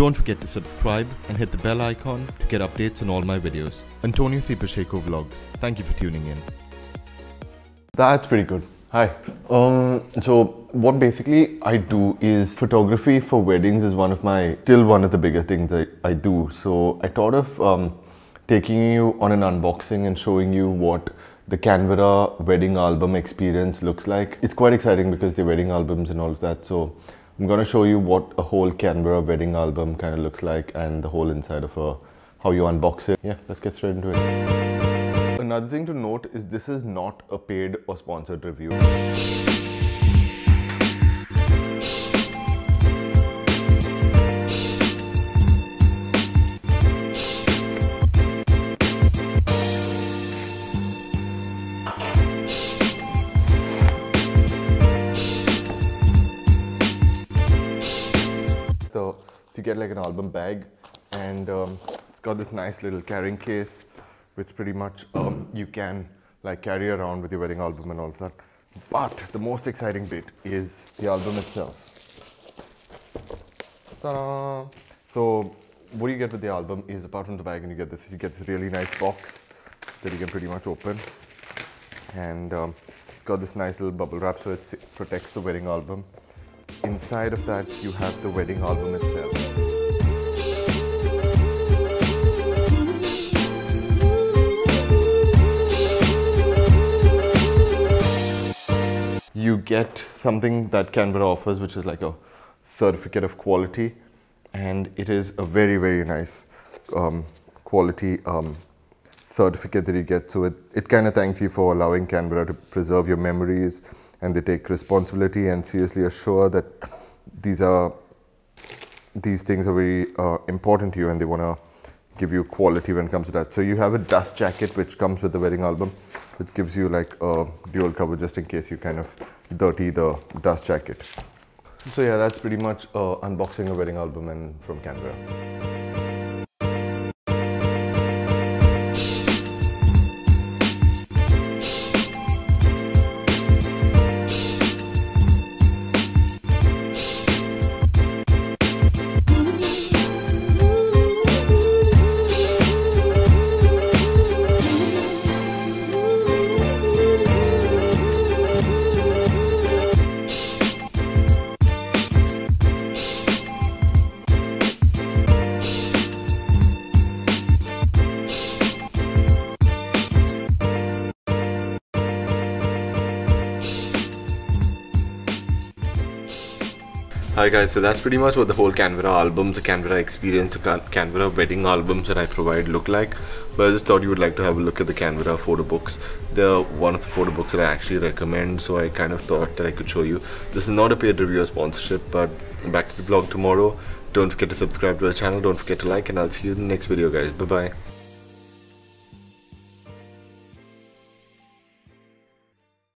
Don't forget to subscribe and hit the bell icon to get updates on all my videos. Antonio C. Pacheco Vlogs. Thank you for tuning in. That's pretty good. Hi. So what basically I do is photography for weddings is still one of the biggest things that I do. So I thought of taking you on an unboxing and showing you what the Canvera wedding album experience looks like. It's quite exciting because they're wedding albums and all of that. So I'm going to show you what a whole Canvera wedding album kind of looks like and the whole inside of how you unbox it. Yeah, let's get straight into it. Another thing to note is this is not a paid or sponsored review. You get like an album bag, and it's got this nice little carrying case which pretty much you can like carry around with your wedding album and all of that. But the most exciting bit is the album itself. Ta-da! So what you get with the album is, apart from the bag, and you get this really nice box that you can pretty much open, and it's got this nice little bubble wrap so it protects the wedding album. Inside of that, you have the wedding album itself. You get something that Canvera offers, which is like a certificate of quality, and it is a very, very nice quality certificate that you get. So it kind of thanks you for allowing Canvera to preserve your memories, and they take responsibility and seriously assure that these things are very important to you, and they want to give you quality when it comes to that. So you have a dust jacket which comes with the wedding album, which gives you like a dual cover just in case you kind of dirty the dust jacket. So yeah, that's pretty much unboxing a wedding album and from Canvera. Hi guys, so that's pretty much what the whole Canvera albums, the Canvera experience, the Canvera wedding albums that I provide look like. But I just thought you would like to have a look at the Canvera photo books. They're one of the photo books that I actually recommend, so I kind of thought that I could show you. This is not a paid review or sponsorship, but back to the blog tomorrow. Don't forget to subscribe to the channel, don't forget to like, and I'll see you in the next video guys. Bye bye.